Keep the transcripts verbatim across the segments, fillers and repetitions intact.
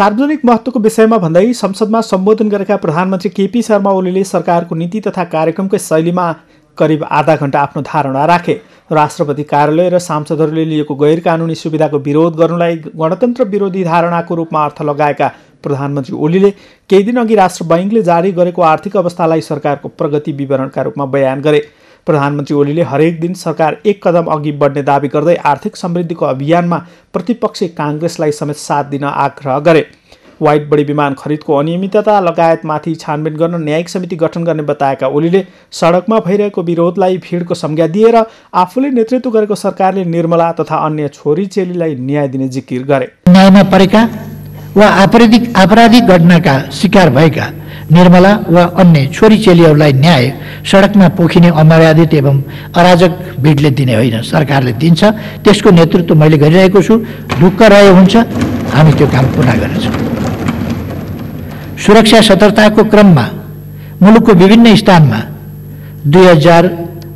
सार्वजनिक महत्वको विषयमा भन्दै संसदमा सम्बोधन गरेका प्रधानमन्त्री केपी शर्मा ओलीले सरकारको नीति तथा कार्यक्रमको शैलीमा करिब आधा घण्टा आफ्नो धारणा राखे। राष्ट्रपति कार्यालय र सांसदहरूले लिएको गैरकानुनी सुविधाको विरोध गर्नुलाई गणतन्त्र विरोधी धारणाको रूपमा अर्थ लगाएका प्रधानमन्त्री ओलीले केही दिन अघि राष्ट्र बैंकले जारी गरेको आर्थिक अवस्थालाई सरकारको प्रगति विवरणका रूपमा बयान गरे। प्रधानमन्त्री ओलीले हरेक दिन सरकार एक कदम अघि बढ्ने दावी गर्दै आर्थिक समृद्धिको अभियानमा प्रतिपक्षी कांग्रेसलाई समेत साथ दिन आग्रह गरे। व्हाइट बडी विमान खरिदको अनियमितता लगायतमाथि छानबिन गर्न न्यायिक समिति गठन गर्ने बताएका ओलीले सडकमा भइरहेको विरोधलाई भिडको संज्ञा दिएर आफूले नेतृत्व गरेको सरकारले निर्मला तथा अन्य छोरी चेलीलाई न्याय दिने जिकिर गरे। न्यायमा परेका वा आपराधिक आपराधिक घटनाका शिकार भएका निर्मला वा अन्य छोरी चेलीहरूलाई न्याय सडकमा पोखिने अमर्यादित एवं अराजक भिडले दिने होइन, सरकारले दिन्छ। त्यसको नेतृत्व मैले गरिरहेको छु। दुःख रह्यो हुन्छ, हामी त्यो काम पूरा गर्छौँ। सुरक्षा सतर्कताको क्रममा मुलुकको विभिन्न स्थानमा दुई हजार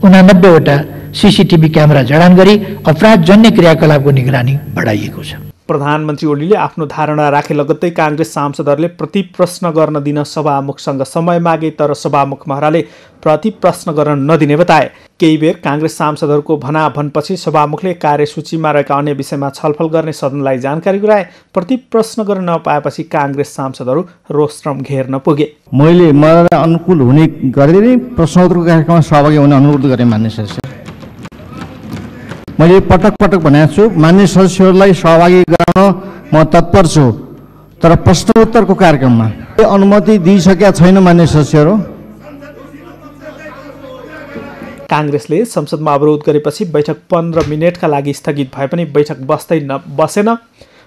उनानब्बेवटा सीसीटीभी क्यामेरा जडान गरी अपराधजन्य क्रियाकलापको निगरानी बढाइएको छ। प्रधानमन्त्री ओलीले आफ्नो धारणा राखे। लगत्तै कांग्रेस सांसदहरूले प्रतिप्रश्न गर्न दिन सभामुखसँग समय मागे, तर सभामुख महराले प्रतिप्रश्न गर्न नदिने बताए। केही बेर कांग्रेस सांसदहरूको भनाभनपछि सभामुखले कार्यसूचीमा रहेका अन्य विषयमा छलफल गर्ने सदनलाई जानकारी गराए। प्रतिप्रश्न गर्न नपाएपछि कांग्रेस सांसदहरू रोषरम घेर्न पुगे। मैले मलाई अनुकूल हुने गरी नै प्रश्नोत्तरको कार्यक्रममा सहभागी हुन अनुरोध गरे। मानिसहरू मैले पटक पटक भनेको छु, मान्य सदस्यहरूलाई सहभागी गराउन म तत्पर छु, तर प्रश्नोत्तरको कार्यक्रममा अनुमति दिइसकेका छैन मान्य सदस्यहरू। कांग्रेसले संसदमा अवरोध गरेपछि बैठक पन्ध्र मिनेटका लागि स्थगित भए पनि बैठक बस्दै बसेन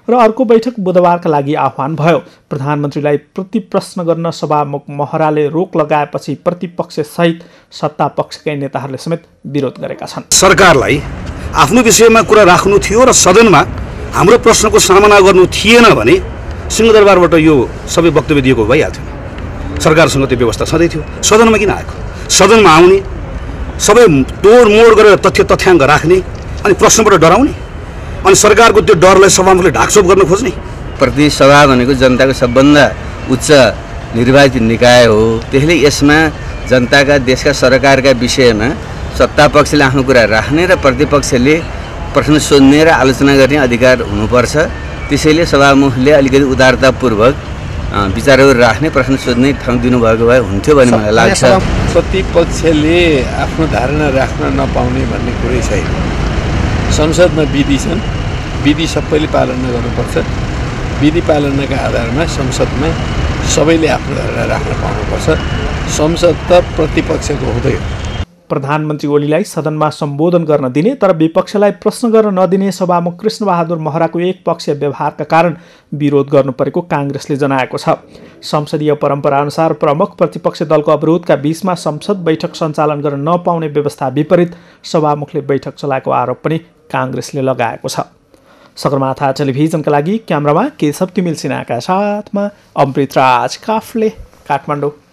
र अर्को बैठक बुधबारका लागि आह्वान भयो। प्रधानमन्त्रीलाई प्रतिप्रश्न गर्न सभामुख महराले रोक लगाएपछि प्रतिपक्ष सहित सत्ता पक्षकै नेताहरूले समेत विरोध गरेका छन्। सरकारलाई आफ्नो विषयमा कुरा राख्नु थियो र सदनमा हाम्रो प्रश्नको सामना गर्नु थिएन भने सिंहदरबारबाट यो सबै वक्तव्य दिएको भइहाल्थ्यो। सरकारसँग त्यो व्यवस्था सधैँ थियो, सदनमा किन आएको? सदनमा आउने, सबै तोडमोड गरेर तथ्य तथ्याङ्क राख्ने अनि प्रश्नबाट डराउने अनि सरकारको त्यो डरलाई सभामुखले ढाकछोप गर्न खोज्ने। प्रतिसभा भनेको जनताको सबभन्दा उच्च निर्वाचित निकाय हो, त्यसैले यसमा जनताका देशका सरकारका विषयमा सत्ता पक्षले आफ्नो कुरा राख्ने र प्रतिपक्षले प्रश्न सोध्ने र आलोचना गर्ने अधिकार हुनुपर्छ। त्यसैले सभामुखले अलिकति उदारतापूर्वक विचारहरू राख्ने, प्रश्न सोध्ने ठाउँ दिनुभएको भए हुन्थ्यो भन्ने मलाई लाग्छ। प्रतिपक्षले आफ्नो धारणा राख्न नपाउने भन्ने कुरै छैन। संसदमा विधि छन्, विधि सबैले पालना गर्नुपर्छ। विधि पालनाका आधारमा संसदमा सबैले आफ्नो धारणा राख्न पाउनुपर्छ। संसद त प्रतिपक्षको हुँदैन। प्रधानमन्त्री ओलीलाई सदनमा सम्बोधन गर्न दिने तर विपक्षलाई प्रश्न गर्न नदिने सभामुख कृष्णबहादुर महराको एकपक्षीय व्यवहारका कारण विरोध गर्नु परेको कांग्रेसले जनाएको छ। संसदीय परम्पराअनुसार प्रमुख प्रतिपक्ष दलको अवरोधका बीचमा संसद बैठक सञ्चालन गर्न नपाउने व्यवस्था विपरीत सभामुखले बैठक चलाएको आरोप पनि कांग्रेसले लगाएको छ। सगरमाथा टेलिभिजनका लागि क्यामेरामा केशव तिमिल सिन्हाका साथमा अमृतराज काफ्ले, काठमाडौँ।